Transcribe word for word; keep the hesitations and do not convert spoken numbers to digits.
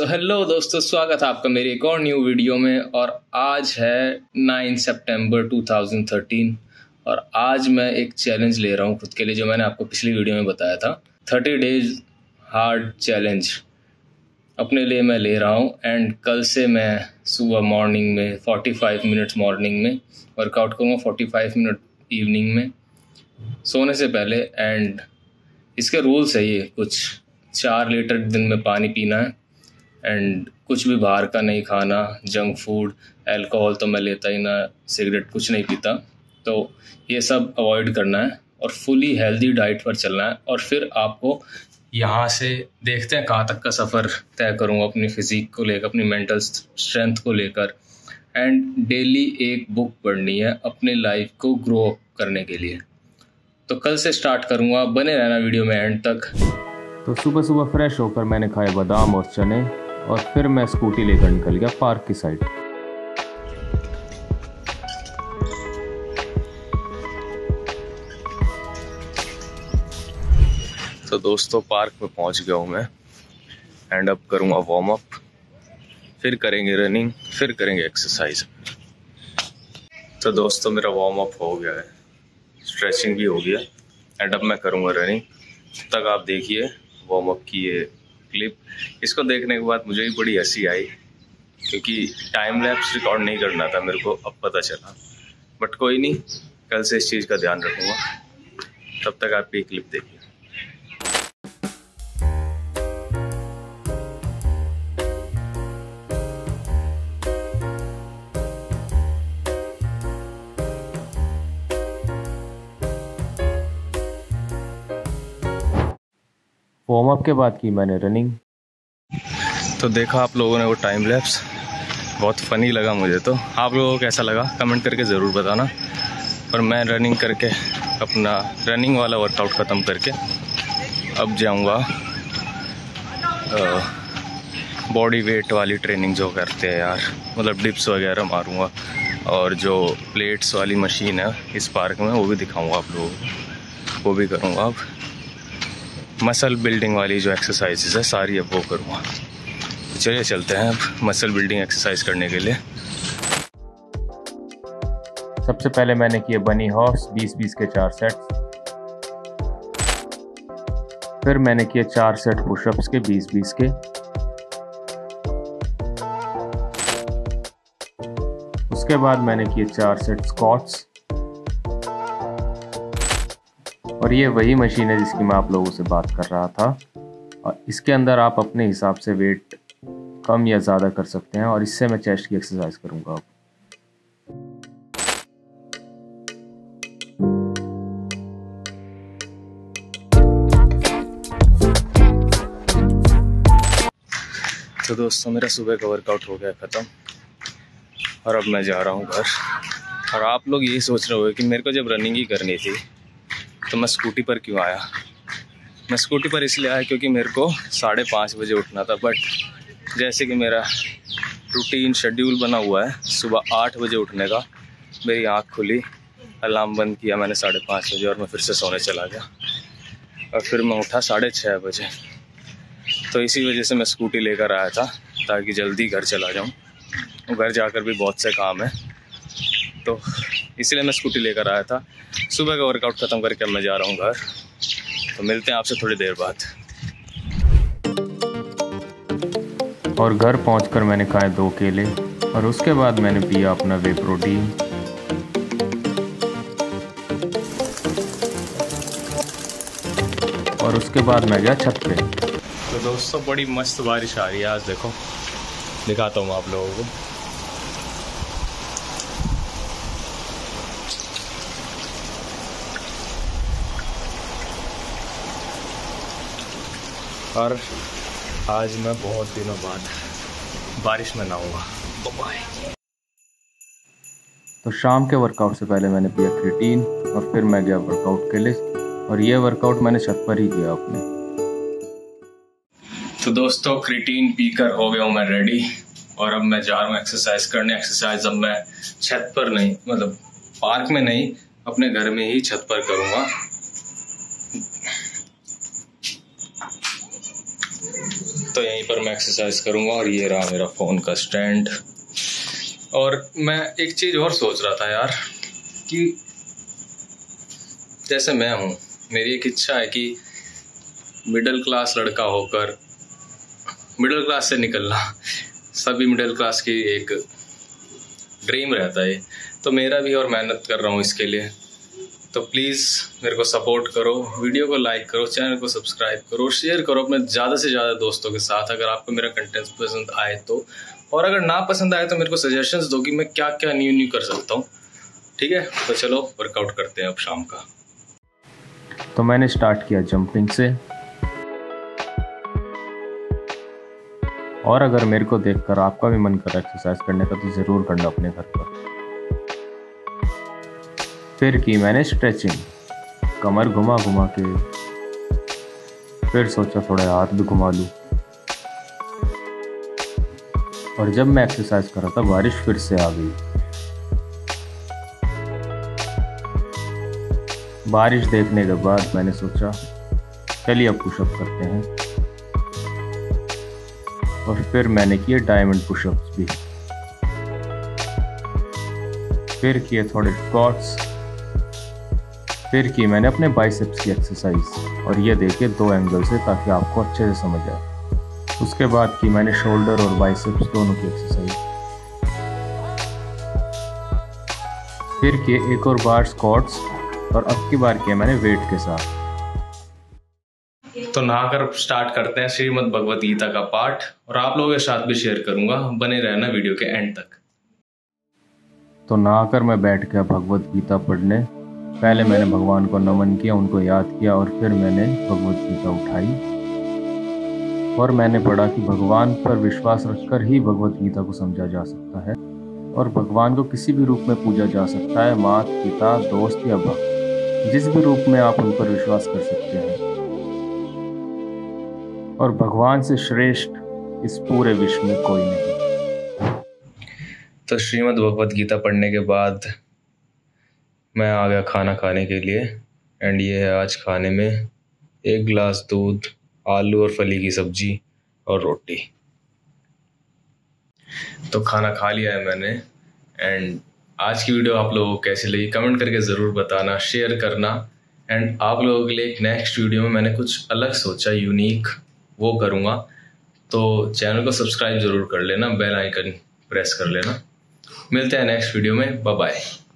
So hello दोस्तों, स्वागत है आपका मेरी एक और न्यू वीडियो में। और आज है नौ सितंबर दो हज़ार तेरह और आज मैं एक चैलेंज ले रहा हूँ खुद के लिए, जो मैंने आपको पिछली वीडियो में बताया था। थर्टी डेज हार्ड चैलेंज अपने लिए मैं ले रहा हूँ। एंड कल से मैं सुबह मॉर्निंग में पैंतालीस मिनट्स मॉर्निंग में वर्कआउट करूँगा, पैंतालीस मिनट इवनिंग में सोने से पहले। एंड इसके रूल्स है ये कुछ, चार लीटर दिन में पानी पीना है एंड कुछ भी बाहर का नहीं खाना, जंक फूड, अल्कोहल तो मैं लेता ही ना, सिगरेट कुछ नहीं पीता, तो ये सब अवॉइड करना है और फुली हेल्दी डाइट पर चलना है। और फिर आपको यहाँ से देखते हैं कहाँ तक का सफ़र तय करूँगा अपनी फिज़िक को लेकर, अपनी मेंटल स्ट्रेंथ को लेकर। एंड डेली एक बुक पढ़नी है अपने लाइफ को ग्रो करने के लिए। तो कल से स्टार्ट करूँगा, बने रहना वीडियो में एंड तक। तो सुबह सुबह फ्रेश होकर मैंने खाए बादाम और चने और फिर मैं स्कूटी लेकर निकल गया पार्क की साइड। तो दोस्तों पार्क में पहुंच गया हूं मैं। एंड अब करूंगा वार्म अप, फिर करेंगे रनिंग, फिर करेंगे एक्सरसाइज। तो दोस्तों मेरा वार्म अप हो गया है, स्ट्रेचिंग भी हो गया। एंड अब मैं करूंगा रनिंग। तब तक आप देखिए वार्म अप की ये क्लिप। इसको देखने के बाद मुझे भी बड़ी हंसी आई, क्योंकि टाइम लैप्स रिकॉर्ड नहीं करना था मेरे को, अब पता चला। बट कोई नहीं, कल से इस चीज़ का ध्यान रखूँगा। तब तक आप ये क्लिप देखिए। वार्म अप के बाद की मैंने रनिंग। तो देखा आप लोगों ने वो टाइम लैप्स, बहुत फ़नी लगा मुझे। तो आप लोगों को कैसा लगा कमेंट करके ज़रूर बताना। पर मैं रनिंग करके, अपना रनिंग वाला वर्कआउट ख़त्म करके अब जाऊंगा बॉडी वेट वाली ट्रेनिंग जो करते हैं यार, मतलब डिप्स वगैरह मारूंगा और जो प्लेट्स वाली मशीन है इस पार्क में वो भी दिखाऊँगा आप लोगों को, वो भी करूँगा। अब मसल बिल्डिंग वाली जो एक्सरसाइजेज है सारी अब वो करूँगा। चलिए चलते हैं अब मसल बिल्डिंग एक्सरसाइज करने के लिए। सबसे पहले मैंने किए बनी हॉप्स बीस बीस के चार सेट। फिर मैंने किए चार सेट पुशअप्स के बीस बीस के। उसके बाद मैंने किए चार सेट स्क्वाट्स। और ये वही मशीन है जिसकी मैं आप लोगों से बात कर रहा था। और इसके अंदर आप अपने हिसाब से वेट कम या ज़्यादा कर सकते हैं। और इससे मैं चेस्ट की एक्सरसाइज करूँगा अब। तो दोस्तों मेरा सुबह का वर्कआउट हो गया ख़त्म और अब मैं जा रहा हूँ घर। और आप लोग यही सोच रहे होंगे कि मेरे को जब रनिंग ही करनी थी तो मैं स्कूटी पर क्यों आया। मैं स्कूटी पर इसलिए आया क्योंकि मेरे को साढ़े पाँच बजे उठना था। बट जैसे कि मेरा रूटीन शेड्यूल बना हुआ है सुबह आठ बजे उठने का, मेरी आँख खुली, अलार्म बंद किया मैंने साढ़े पाँच बजे और मैं फिर से सोने चला गया। और फिर मैं उठा साढ़े छः बजे। तो इसी वजह से मैं स्कूटी लेकर आया था ताकि जल्दी घर चला जाऊँ। घर जाकर भी बहुत से काम है, तो इसलिए मैं स्कूटी लेकर आया था। सुबह का वर्कआउट ख़त्म करके अब मैं जा रहा हूँ घर। तो मिलते हैं आपसे थोड़ी देर बाद। और घर पहुंचकर मैंने खाए दो केले और उसके बाद मैंने पिया अपना वे प्रोटीन। और उसके बाद मैं गया छत पे। तो दोस्तों बड़ी मस्त बारिश आ रही है आज, देखो दिखाता हूँ आप लोगों को। और आज मैं बहुत दिनों बाद बारिश में नहाऊंगा। बाय। तो शाम के वर्कआउट से पहले मैंने पिया क्रिएटिन और फिर मैं गया वर्कआउट के लिए। और ये वर्कआउट मैंने छत पर ही किया अपने। तो दोस्तों क्रिएटिन पीकर हो गया हूँ मैं रेडी और अब मैं जा रहा हूँ एक्सरसाइज करने। एक्सरसाइज अब मैं छत पर नहीं, मतलब पार्क में नहीं, अपने घर में ही छत पर करूँगा। तो यहीं पर मैं एक्सरसाइज करूँगा। और ये रहा मेरा फ़ोन का स्टैंड। और मैं एक चीज़ और सोच रहा था यार कि जैसे मैं हूँ, मेरी एक इच्छा है कि मिडिल क्लास लड़का होकर मिडिल क्लास से निकलना, सभी मिडिल क्लास की एक ड्रीम रहता है, तो मेरा भी, और मेहनत कर रहा हूँ इसके लिए। तो प्लीज़ मेरे को सपोर्ट करो, वीडियो को लाइक करो, चैनल को सब्सक्राइब करो, शेयर करो अपने ज़्यादा से ज़्यादा दोस्तों के साथ अगर आपको मेरा कंटेंट पसंद आए तो। और अगर ना पसंद आए तो मेरे को सजेशंस दो कि मैं क्या क्या न्यू न्यू कर सकता हूँ। ठीक है, तो चलो वर्कआउट करते हैं अब शाम का। तो मैंने स्टार्ट किया जंपिंग से। और अगर मेरे को देखकर आपका भी मन कर एक्सरसाइज करने का तो ज़रूर करना अपने घर पर। फिर की मैंने स्ट्रेचिंग, कमर घुमा घुमा के, फिर सोचा थोड़ा हाथ भी घुमा लूँ। और जब मैं एक्सरसाइज कर रहा था बारिश फिर से आ गई। बारिश देखने के बाद मैंने सोचा चलिए अब पुशअप करते हैं। और फिर मैंने किए डायमंड पुशअप्स भी, फिर किए थोड़े स्क्वाट्स, फिर की मैंने अपने बाइसेप्स की एक्सरसाइज। और ये देखिए दो एंगल से ताकि आपको अच्छे से समझ आए। उसके बाद की मैंने शोल्डर और बाइसेप्स दोनों की एक्सरसाइज। फिर किए एक और बार स्क्वाट्स। और अब की बार किया मैंने वेट के साथ। तो नहाकर स्टार्ट करते हैं श्रीमद् भगवद गीता का पाठ, और आप लोगों के साथ भी शेयर करूंगा, बने रहना वीडियो के एंड तक। तो नहाकर मैं बैठ गया भगवद गीता पढ़ने। पहले मैंने भगवान को नमन किया, उनको याद किया, और फिर मैंने भगवद गीता उठाई। और मैंने पढ़ा कि भगवान पर विश्वास रखकर ही भगवद गीता को समझा जा सकता है, और भगवान को किसी भी रूप में पूजा जा सकता है, मात, पिता, दोस्त या भक्त, जिस भी रूप में आप उन पर विश्वास कर सकते हैं। और भगवान से श्रेष्ठ इस पूरे विश्व में कोई नहीं। तो श्रीमद् भगवद गीता पढ़ने के बाद मैं आ गया खाना खाने के लिए। एंड ये है आज खाने में, एक गिलास दूध, आलू और फली की सब्जी और रोटी। तो खाना खा लिया है मैंने। एंड आज की वीडियो आप लोगों को कैसी लगी कमेंट करके ज़रूर बताना, शेयर करना। एंड आप लोगों के लिए नेक्स्ट वीडियो में मैंने कुछ अलग सोचा, यूनिक, वो करूँगा। तो चैनल को सब्सक्राइब जरूर कर लेना, बेल आइकन प्रेस कर लेना। मिलते हैं नेक्स्ट वीडियो में, बाय बाय।